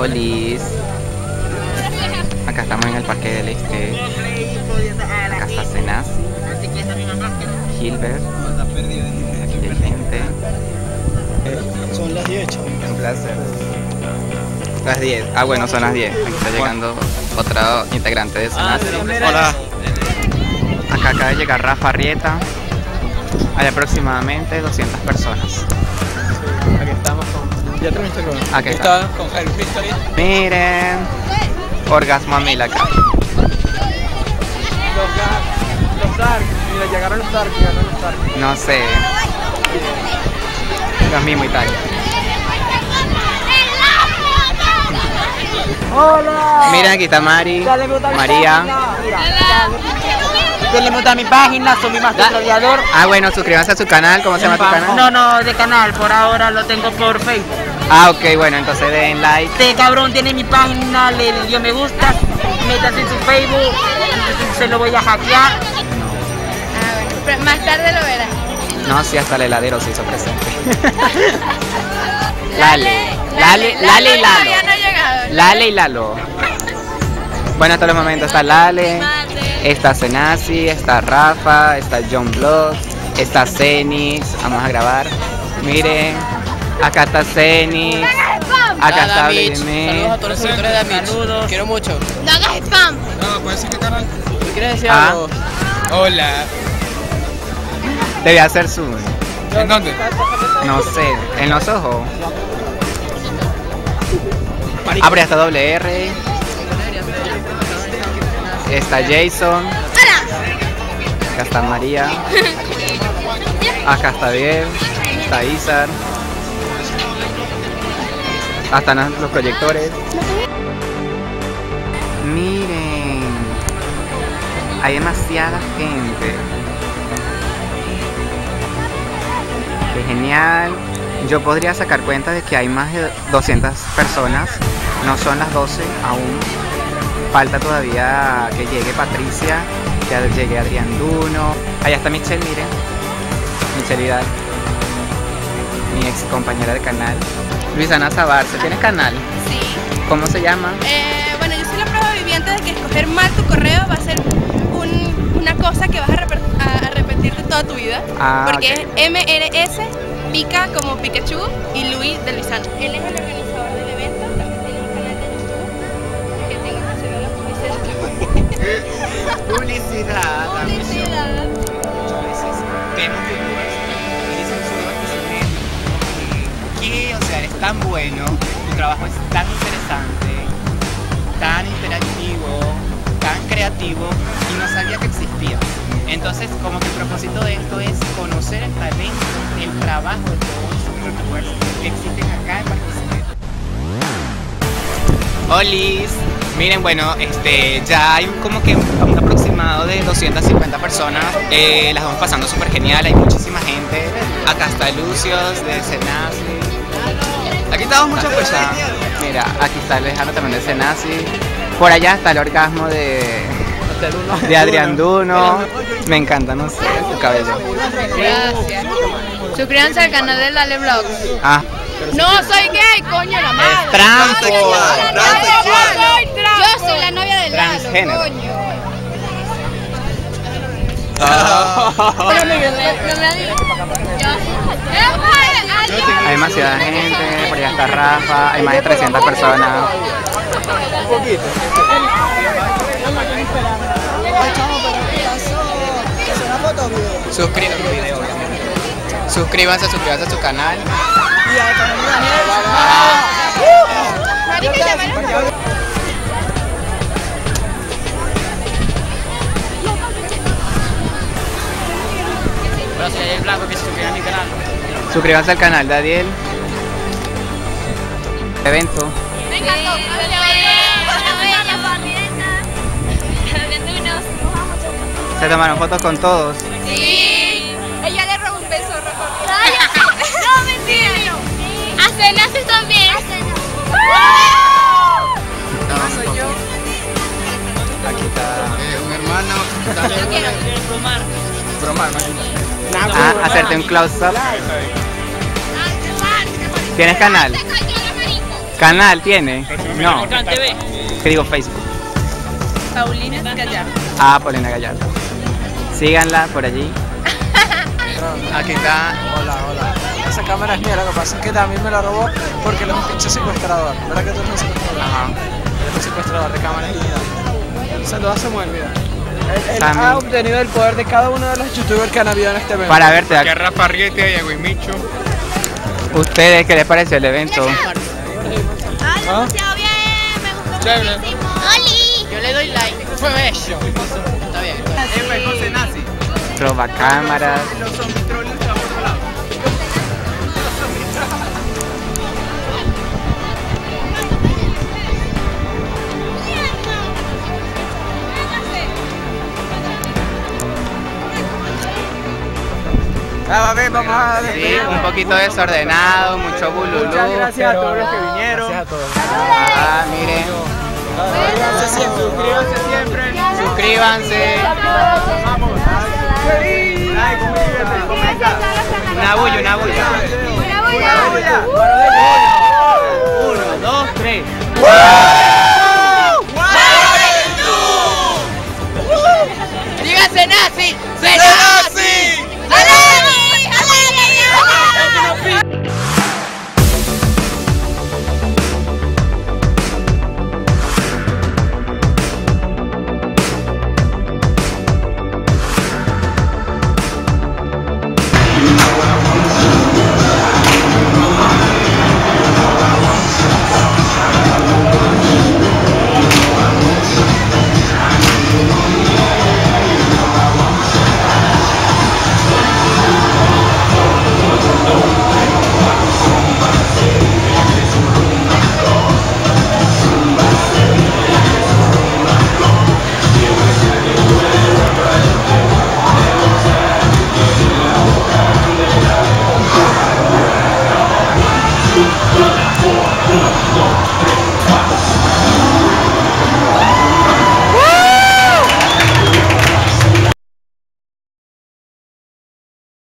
Olis. Acá estamos en el Parque del Este. Acá está Cenazi, Gilbert. Aquí hay gente. Son las 10. Un placer. Las 10. Ah, bueno, son las 10. Aquí está llegando otro integrante de Cenazi. Hola. Acá acaba de llegar Rafa Rieta. Hay aproximadamente 200 personas. Aquí estamos con... Ya terminaste con... Aquí está. Con Jairo History. Miren. Orgasmo a mil acá. Los Dark. Mira, llegaron los Dark. No sé. Los mismos y tal. ¡Hola! Mira, aquí está Mari. María. Denle gusta a mi página, soy mi más tutoriador. Ah, bueno, suscríbanse a su canal. ¿Cómo se llama tu canal? No, de canal, por ahora lo tengo por Facebook. Ah, ok, bueno, entonces den like. Este cabrón tiene mi página, le dio me gusta, métase en su Facebook, se lo voy a hackear. A ver, más tarde lo verás. No, sí, hasta el heladero se hizo presente. Lale y Lalo. Bueno, hasta el momento está Lale. Está Cenazi, está Rafa, está John Bloss, está Zenix, vamos a grabar. Miren, acá está Zenix, acá está Blimé. Saludos a todos los seguidores de Micho, saludos. Quiero mucho. No hagas spam. No, ¿puedes decir qué canal? ¿Me quieres decir algo? Hola. Debe hacer zoom. ¿En dónde? No sé, en los ojos. Abre hasta doble R. Está Jason. Hola. Acá está María. Acá está Diego. Está Izar. Hasta los proyectores. Miren. Hay demasiada gente. Qué genial. Yo podría sacar cuenta de que hay más de 200 personas. No son las 12 aún. Falta todavía que llegue Patricia, que llegue Adrián Duno. Allá está Michelle, miren. Michelle Hidalgo, mi ex compañera de canal. Luisana Sabarce, ¿tienes canal? Sí. ¿Cómo se llama? Bueno, yo soy la prueba viviente de que escoger mal tu correo va a ser una cosa que vas a repetirte toda tu vida. Ah, porque okay. Es MRS, pica como Pikachu y Luis de Luisana. Él es el organizador del evento, también tiene un canal de YouTube que tengo que hacer la publicidad. Publicidad. Que, o sea, eres tan bueno, tu trabajo es tan interesante, tan interactivo, tan creativo y no sabía que existías. Entonces, como que el propósito de esto es conocer el talento, el trabajo de todos los youtubers que existen acá en Barquisimeto. ¡Olis! Miren, bueno, ya hay como que un aproximado de 250 personas, las vamos pasando súper genial, hay muchísima gente. Acá está Lucios de Cenazi. Aquí estamos muchas personas. Mira, aquí está Alejandro también de Cenazi. Por allá está el orgasmo de Adrián Duno. Me encanta, no sé, su cabello. Gracias. Suscríbanse al canal de Lale Vlog. Ah. No soy gay, coño, la madre. Es transexual. Yo soy la novia de Lalo, coño. Hay demasiada gente, por allá está Rafa, hay más de 300 personas. Un poquito. Suscríbanse a su canal. Suscríbanse al canal de Daniel. Evento. Me encantó. Se tomaron fotos con todos. Sí. Ella le robó un beso, Rafa. No, mentira. Cenazi también. No, soy yo. Aquí está un hermano. Yo quiero bromar. Ah, hacerte un close-up. ¿Tienes canal? ¿Canal tiene? No. TV. ¿Qué digo? Facebook. Paulina Gallardo. Ah, Paulina Gallardo. Síganla por allí. Aquí está. Hola, hola. Esa cámara es mía, lo que pasa es que también me la robó porque lo pinche secuestrador. ¿Verdad que tú eres un secuestrador? Ajá. Eres un secuestrador de cámaras y saludos a Samuel, mira. Él ha obtenido el poder de cada uno de los youtubers que han habido en este evento. Para verte aquí. Rafa Rieta, Diego y Micho. ¿Ustedes qué les parece el evento? ¿Ah? Bien, me gustó. ¡Oli! Yo le doy like. Fue bello. Está bien. Es con Cenazi. Roba cámaras. Los zombitrones están por otro lado. Sí, un poquito desordenado, mucho bululú. Muchas gracias a todos los que vinieron. Gracias a todos. Ah, miren. Suscríbanse siempre. Suscríbanse. Vamos. Feliz. Like, suscríbete, comenta. Una bulla, una bulla. Una bulla.